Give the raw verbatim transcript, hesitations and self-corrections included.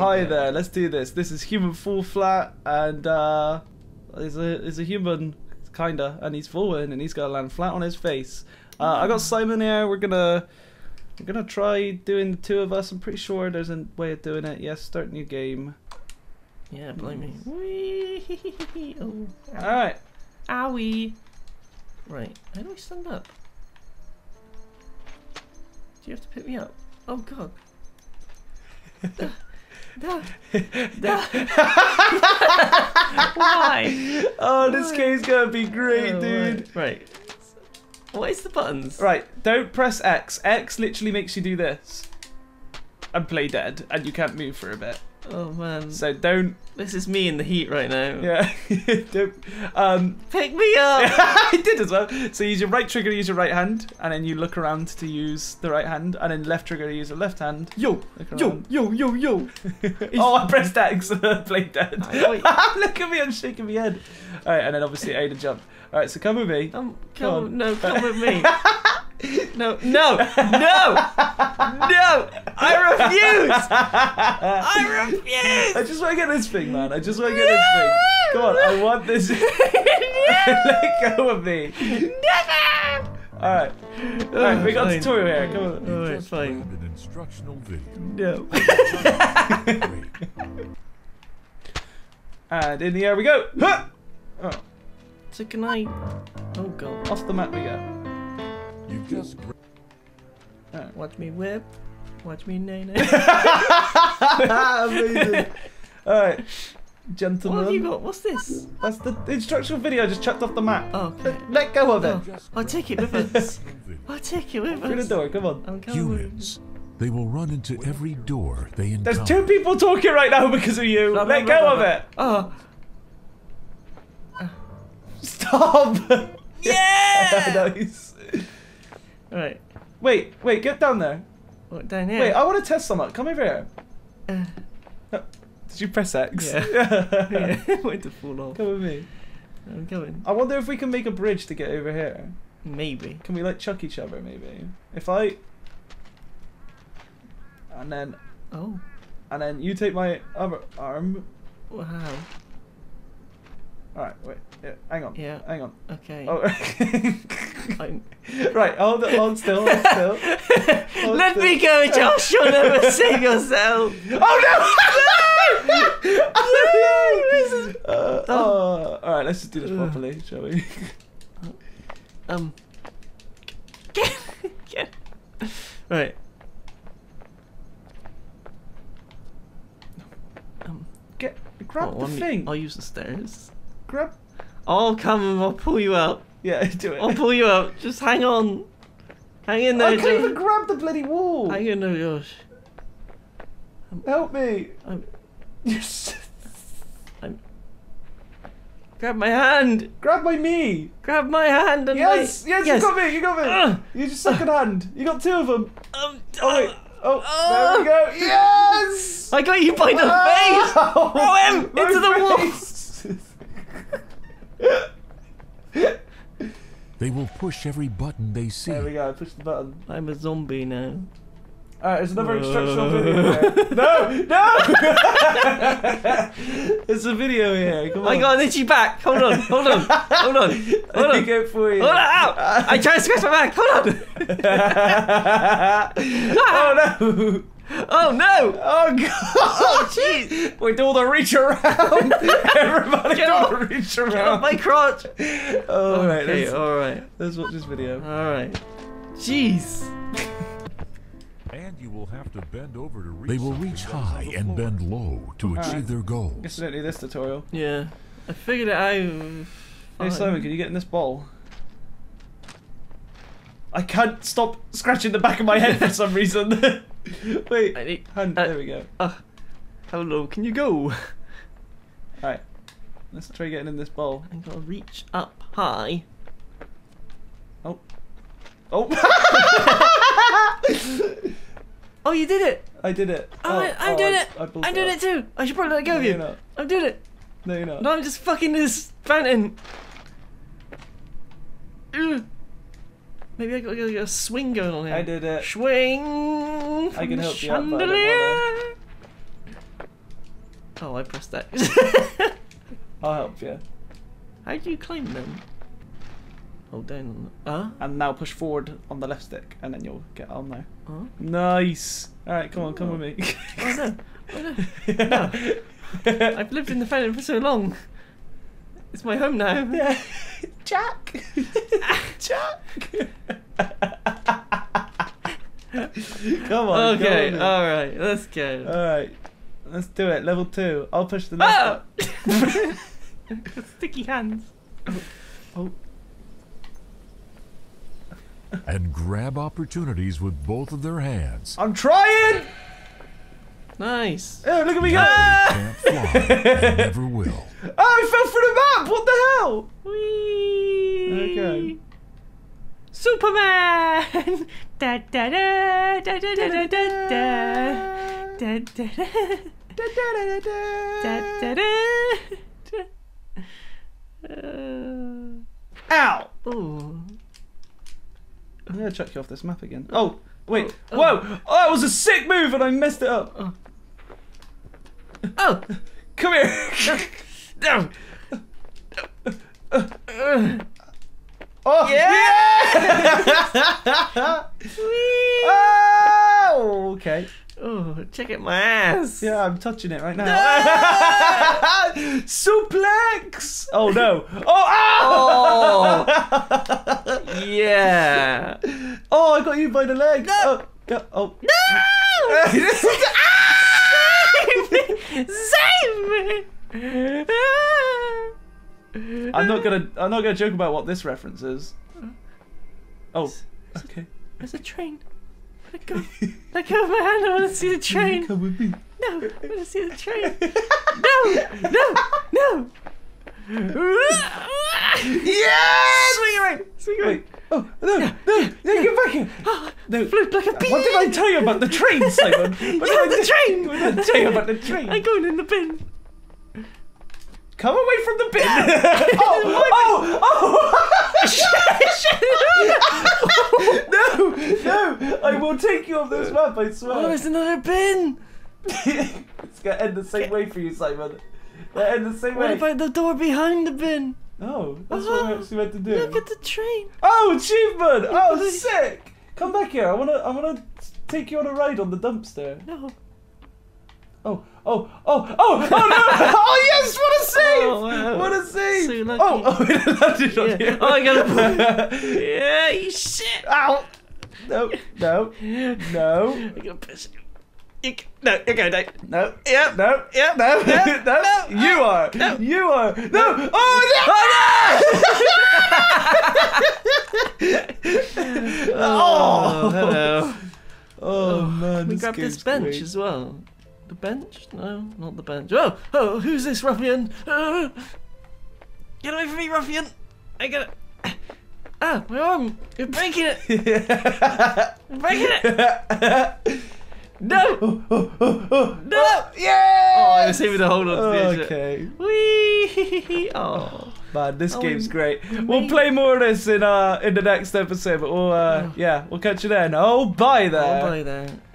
Hi there, let's do this. This is Human Fall Flat, and uh, there's a, is a human, kinda, and he's falling, and he's gonna land flat on his face. Uh, I got Simon here. We're gonna, we're gonna try doing the two of us. I'm pretty sure there's a way of doing it. Yes, start new game. Yeah, blame mm. me. Wee oh. All right. Owie. Right. How do I stand up? Do you have to pick me up? Oh God. Duh. Duh. Duh. Why? Oh, this Why? game's gonna be great, oh, dude. Right. What is the buttons? Right. Don't press X. X literally makes you do this and play dead, and you can't move for a bit. Oh man. So don't. This is me in the heat right now. Yeah. Don't. Um. Pick me up. I did as well. So use your right trigger to use your right hand, and then you look around to use the right hand, and then left trigger to use the left hand. Yo. Yo. Yo. Yo. Yo. Oh, I pressed X. Play dead. Look at me. I'm shaking my head. All right, and then obviously A to jump. All right, so come with me. Um. Come. Come no. Come with me. No, no, no, no! I refuse! I refuse! I just want to get this thing, man. I just want to get no! this thing. Come on, I want this. No! Let go of me. Never! Alright. Alright, we got a tutorial here. Come on. Alright, it's fine. An instructional video. No. And in the air we go. Huh! Oh. So can I... Oh God. Off the map we go. You just right. Watch me whip, watch me nay nay. Amazing. Alright, gentlemen. What have you got? What's this? That's the instructional video I just chucked off the map. Oh, okay. Let go of it. Oh, I'll take it with us. I'll take it with us. Through the door, come on. I'm coming. Humans, they will run into every door they encounter. There's two people talking right now because of you. No, Let no, go no, of no. it. Oh. Uh. Stop. Yeah. Nice. Alright. Wait, wait, get down there. What, down here? Wait, I want to test something. Come over here. Uh, no. Did you press X? Yeah. yeah. I wanted to fall off. Come with me. I'm going. I wonder if we can make a bridge to get over here. Maybe. Can we, like, chuck each other, maybe? If I... And then... Oh. And then you take my other arm. Wow. Alright, wait. Yeah, hang on. Yeah. Hang on. Okay. Oh, I'm... Right, hold, hold still, hold still. Hold Let still. me go, Josh. You'll never save yourself. Oh no! Oh, no! This is... uh, oh. All right, let's just do this properly, shall we? Um. yeah. Right. Um. Get grab oh, the thing. I'll use the stairs. Grab. I'll come and I'll pull you out. Yeah, do it. I'll pull you out. Just hang on. Hang in there. I can't even grab the bloody wall. Hang in there, Josh. I'm, Help me. I'm, I'm. Grab my hand. Grab my knee. Grab my hand and yes, my... yes, yes, you got me. You got me. Uh, you just second uh, hand. You got two of them. Um, oh, wait. Oh, uh, there we go. Yes. I got you by the oh, face. Throw him into the face. wall. They will push every button they see. There we go, push the button. I'm a zombie now. Alright, there's another Whoa. instructional video here. No! No! There's a video here, come on. I got an itchy back, hold on, hold on, hold on, hold on. Let me go for you. Hold on, ow! I tried to scratch my back, hold on! Oh no! Oh no! Oh God! Oh jeez! We do all the reach around. Everybody do all the reach around. Get off my crotch! All right, okay, all right. Let's watch this video. All right. Jeez. And you will have to bend over to reach. They will reach high and bend low to achieve right. their goal. Guess I don't need this tutorial. Yeah, I figured it out. Hey Simon, can you get in this ball? I can't stop scratching the back of my head for some reason. Wait, I need, hand, uh, there we go. Uh, how low can you go? Alright, let's try getting in this bowl. I've got to reach up high. Oh. Oh! Oh, you did it! I did it. Oh, oh, I, I'm oh, doing I, it! I I'm doing it too! I should probably let go no, of you. I'm doing it! No, you're not. No, I'm just fucking this fountain. Ugh. Maybe I got a swing going on here. I did it. Swing. I can help you out. By the Oh, I pressed that. I'll help you. How do you climb them? Hold down on the... Uh? And now push forward on the left stick, and then you'll get on there. Uh? Nice! Alright, come on, come oh. with me. Oh no, oh no, no. I've lived in the Phantom for so long. It's my home now. Yeah. Jack! Jack! Come on, okay, alright, let's go. Alright, let's do it. Level two. I'll push the left oh! one. Sticky hands. Oh. oh. And grab opportunities with both of their hands. I'm trying! Nice. Oh, look at me go! Can't fly, never will. Oh, I fell through the map! What the hell? Whee! Okay. Superman! Da da da da da da da da da da da da da da. Ow! Ooh. I'm gonna chuck you off this map again. Oh, wait. Oh, oh. Whoa! Oh, that was a sick move and I messed it up. Oh. oh. Come here. No. Oh. Yeah! Oh, okay. Oh, check out my ass. Yeah, I'm touching it right now. No! Suplex! Oh no! Oh! Ah! Oh! Yeah! Oh, I got you by the leg. No! Oh! oh. No! Save me! Save me! I'm not gonna. I'm not gonna joke about what this reference is. Oh. Okay. There's a train. Let go. Let go of my hand. I want to see the train. Come with me. No, I want to see the train. No, no, no. Yeah! Swing away. Swing away. Oh, no, no, no, no, get back here. No. Float like a bee. What did I tell you about the train, Simon? What did yeah, I the train. What did I tell you about the train? I'm going in the bin. Come away from the bin. oh, oh, oh. No, no, I will take you off this map, I swear. Oh, there's another bin. It's going to end the same way for you, Simon. It'll end the same what way. What about the door behind the bin? Oh, that's oh, what I actually meant to do. Look at the train. Oh, achievement. Oh, sick. Come back here. I want to I wanna take you on a ride on the dumpster. No. Oh, oh, oh, oh, oh no! Oh yes, what a save! Oh, wow. What a save! So lucky. Oh, oh, it landed on yeah. you. Oh, I got a... Yeah, you shit! Ow! No, no, no. I'm gonna piss you. You can... No, you're going to die. No, yeah, no, yeah, no, yeah. no, no. You oh, are, no. you are, no. no. Oh, no! Oh, no! Oh, hello. Oh, man. We grabbed this bench great. as well. The bench? No, not the bench. Oh, oh, who's this ruffian? Oh, get away from me, ruffian! I got it. Ah, my arm! You're breaking it. You're breaking it. No! Oh, oh, oh, oh. No! Yeah! Oh, I was able to hold on to the edge. Okay. Wee! Oh, man, this oh, game's great. Amazing. We'll play more of this in uh in the next episode. But we'll uh, oh. yeah, we'll catch you then. Oh, bye there. Oh, bye there.